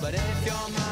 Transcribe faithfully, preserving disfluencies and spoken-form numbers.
But if you're my